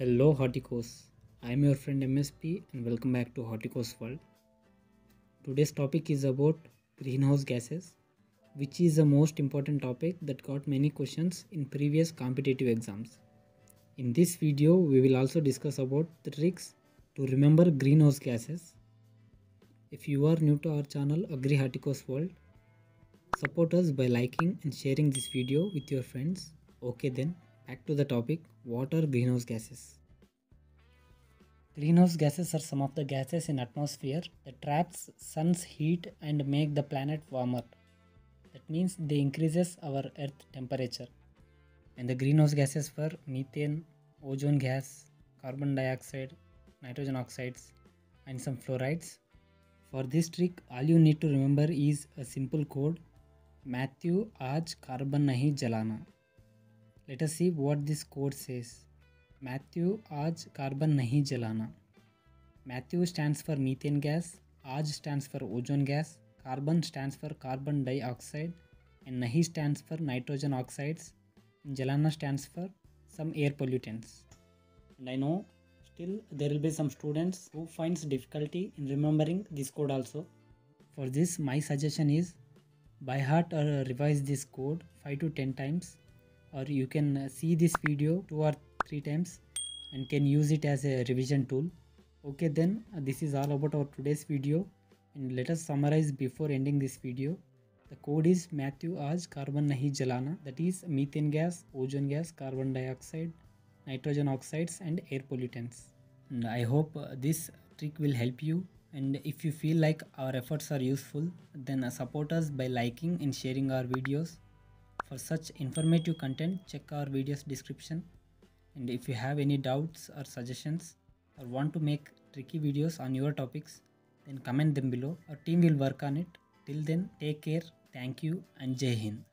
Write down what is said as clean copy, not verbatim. Hello Horticos, I am your friend MSP and welcome back to Horticos world. Today's topic is about greenhouse gases, which is the most important topic that got many questions in previous competitive exams. In this video, we will also discuss about the tricks to remember greenhouse gases. If you are new to our channel Agri Horticos world, support us by liking and sharing this video with your friends. Okay then. Back to the topic, what are greenhouse gases? Greenhouse gases are some of the gases in atmosphere that traps sun's heat and make the planet warmer. That means they increases our earth temperature. And the greenhouse gases were methane, ozone gas, carbon dioxide, nitrogen oxides and some fluorides. For this trick, all you need to remember is a simple code, Matthew aaj carbon nahi jalana. Let us see what this code says. Matthew आज carbon नहीं जलाना. Matthew stands for methane gas, आज stands for ozone gas, carbon stands for carbon dioxide, and nahi stands for nitrogen oxides, and jalana stands for some air pollutants. And I know still there will be some students who finds difficulty in remembering this code also. For this, my suggestion is by heart or revise this code 5 to 10 times. Or you can see this video 2 or 3 times and can use it as a revision tool. Okay then, this is all about our today's video, and let us summarize before ending this video. The code is Matthew aaj carbon nahi jalana, that is methane gas, ozone gas, carbon dioxide, nitrogen oxides and air pollutants. And I hope this trick will help you, and if you feel like our efforts are useful, then support us by liking and sharing our videos. For such informative content, check our video's description. And if you have any doubts or suggestions or want to make tricky videos on your topics, then comment them below. Our team will work on it. Till then, take care, thank you and Jai Hind.